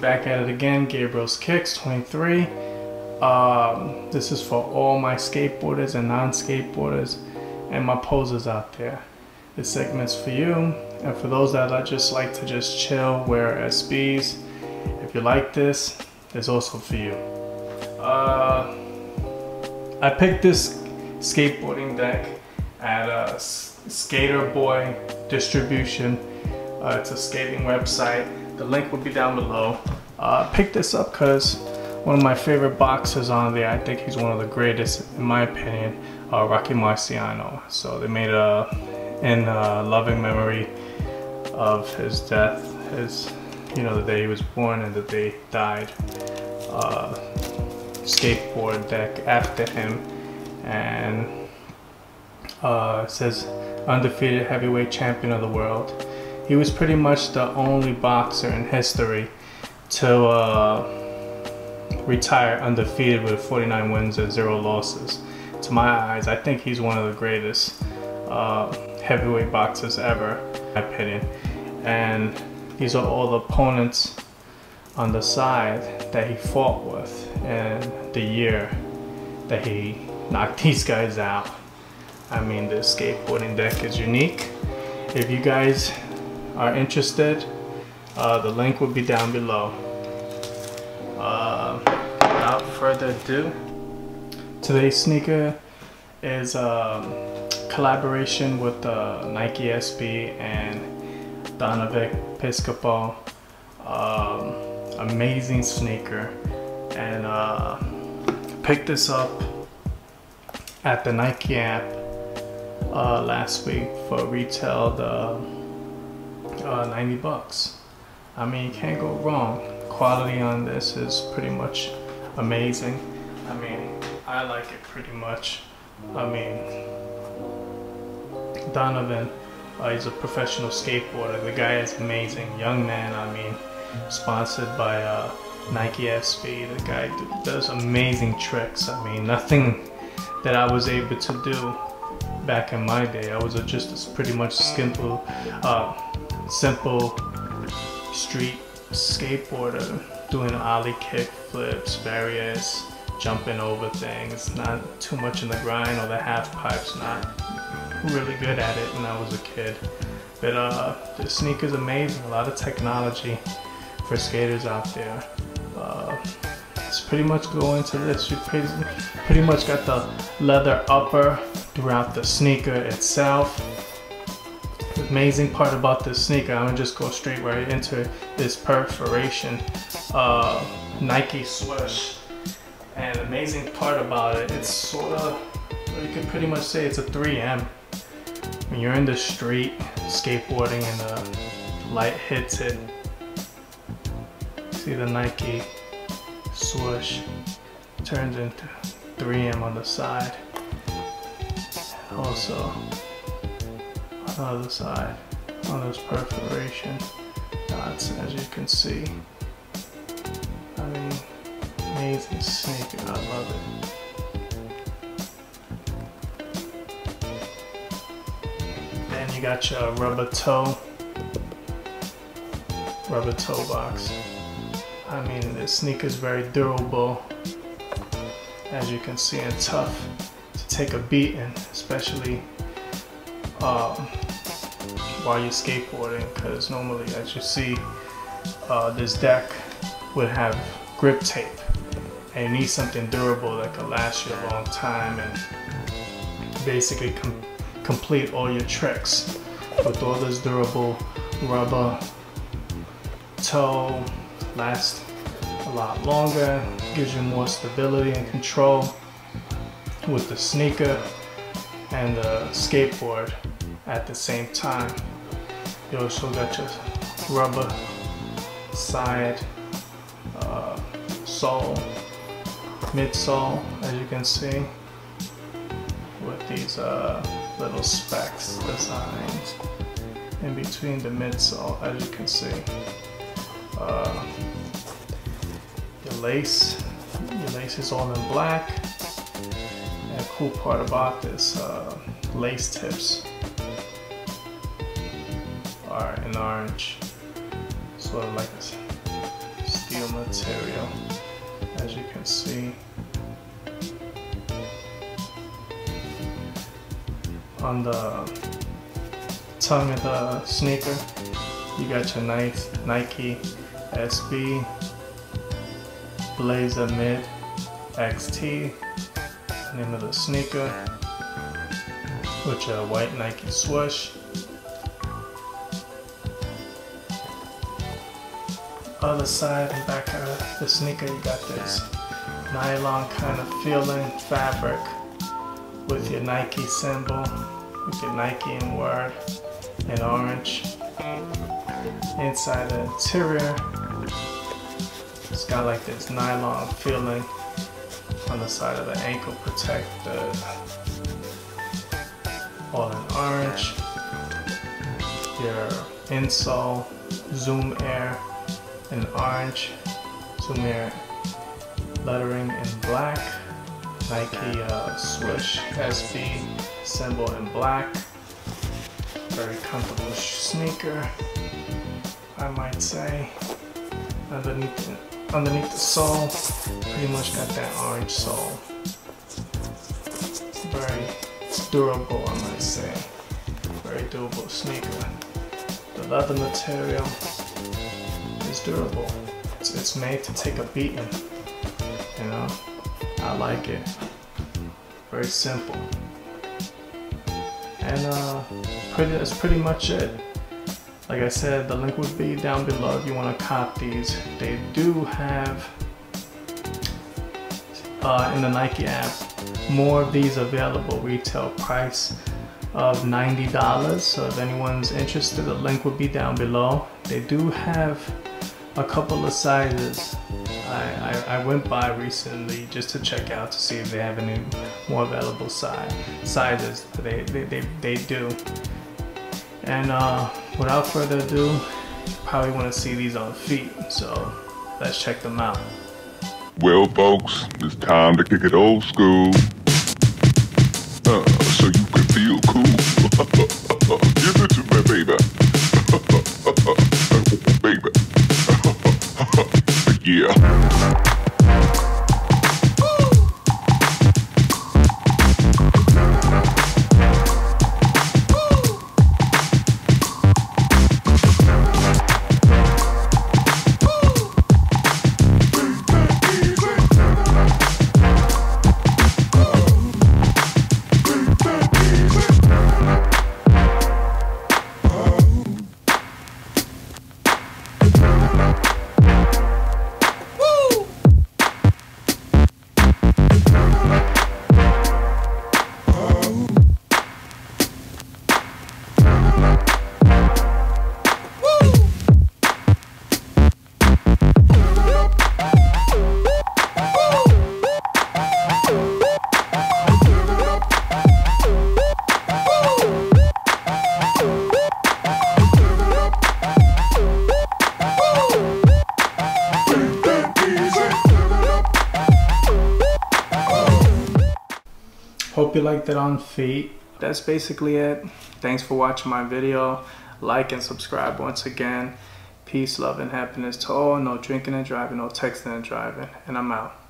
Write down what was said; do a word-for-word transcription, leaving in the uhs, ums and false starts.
Back at it again, Gabriel's Kicks twenty-three. Um, this is for all my skateboarders and non-skateboarders and my posers out there. This segment's for you and for those that I just like to just chill, wear S Bs. If you like this, it's also for you. Uh, I picked this skateboarding deck at a Skater Boy Distribution. Uh, it's a skating website. The link will be down below. Uh, pick this up because one of my favorite boxers on there, I think he's one of the greatest in my opinion, uh, Rocky Marciano. So they made a in uh, loving memory of his death, his you know the day he was born and the day he died. Uh, skateboard deck after him, and uh, it says undefeated heavyweight champion of the world. He was pretty much the only boxer in history to uh, retire undefeated with forty-nine wins and zero losses. To my eyes, I think he's one of the greatest uh, heavyweight boxers ever, in my opinion. And these are all the opponents on the side that he fought with and the year that he knocked these guys out. I mean, the skateboarding deck is unique. If you guys are interested, uh, the link will be down below. Uh, without further ado, today's sneaker is a collaboration with uh, Nike S B and Donovon Piscopo. Um, amazing sneaker, and uh, picked this up at the Nike app uh, last week for retail. The Uh, ninety bucks. I mean, you can't go wrong. Quality on this is pretty much amazing. I mean, I like it pretty much. I mean, Donovon, uh, he's a professional skateboarder. The guy is amazing. Young man, I mean, sponsored by uh, Nike S B. The guy d does amazing tricks. I mean, nothing that I was able to do back in my day. I was a, just a, pretty much simple, uh, simple street skateboarder doing ollie kick flips, various jumping over things, not too much in the grind or the half pipes, not really good at it when I was a kid. But uh, the sneaker's amazing, a lot of technology for skaters out there. Uh, it's pretty much going to this, you pretty, pretty much got the leather upper throughout the sneaker itself. The amazing part about this sneaker, I'm gonna just go straight right into this perforation, uh, Nike swoosh. And the amazing part about it, it's sort of, you can pretty much say it's a three M. When you're in the street skateboarding and the light hits it, see the Nike swoosh turns into three M on the side. Also, other side on those perforation dots, as you can see. I mean, amazing sneaker, I love it. Then you got your rubber toe, rubber toe box. I mean, this sneaker is very durable, as you can see, and tough to take a beating, especially Um, while you're skateboarding, because normally, as you see, uh, this deck would have grip tape, and you need something durable that could last you a long time and basically com complete all your tricks with all this durable rubber. Toe lasts a lot longer, gives you more stability and control with the sneaker and the skateboard at the same time. You also got your rubber side uh, sole, midsole, as you can see, with these uh, little specs designs in between the midsole, as you can see. Uh, your lace, your lace is all in black. And the cool part about this, uh, lace tips are in orange, sort of like a steel material, as you can see. On the tongue of the sneaker, you got your nice Nike S B Blazer Mid X T, name of the sneaker, with your white Nike swoosh. Other side and back of the sneaker, you got this nylon kind of feeling fabric with your Nike symbol, with your Nike in word and orange. Inside the interior, it's got like this nylon feeling on the side of the ankle protector, all in orange. Your insole, Zoom Air in orange, Zoom Air lettering in black, Nike uh, swoosh S B symbol in black. Very comfortable sneaker, I might say. Underneath the, underneath the sole, pretty much got that orange sole. Very durable, I might say. Very durable sneaker. The leather material is durable. It's, it's made to take a beating. You know, I like it. Very simple. And uh, pretty, that's pretty much it. Like I said, the link would be down below if you want to cop these. They do have, uh, in the Nike app, more of these available. Retail price of ninety dollars. So if anyone's interested, the link would be down below. They do have a couple of sizes. I, I, I went by recently just to check out to see if they have any more available size, sizes. They, they, they, they do. And uh, without further ado, you probably want to see these on feet, so let's check them out. Well folks, it's time to kick it old school, uh, so you can feel cool. Give it to me, baby. Baby. Yeah. Hope you liked it on feet. That's basically it. Thanks for watching my video. Like and subscribe once again. Peace, love, and happiness to all. No drinking and driving, no texting and driving. And I'm out.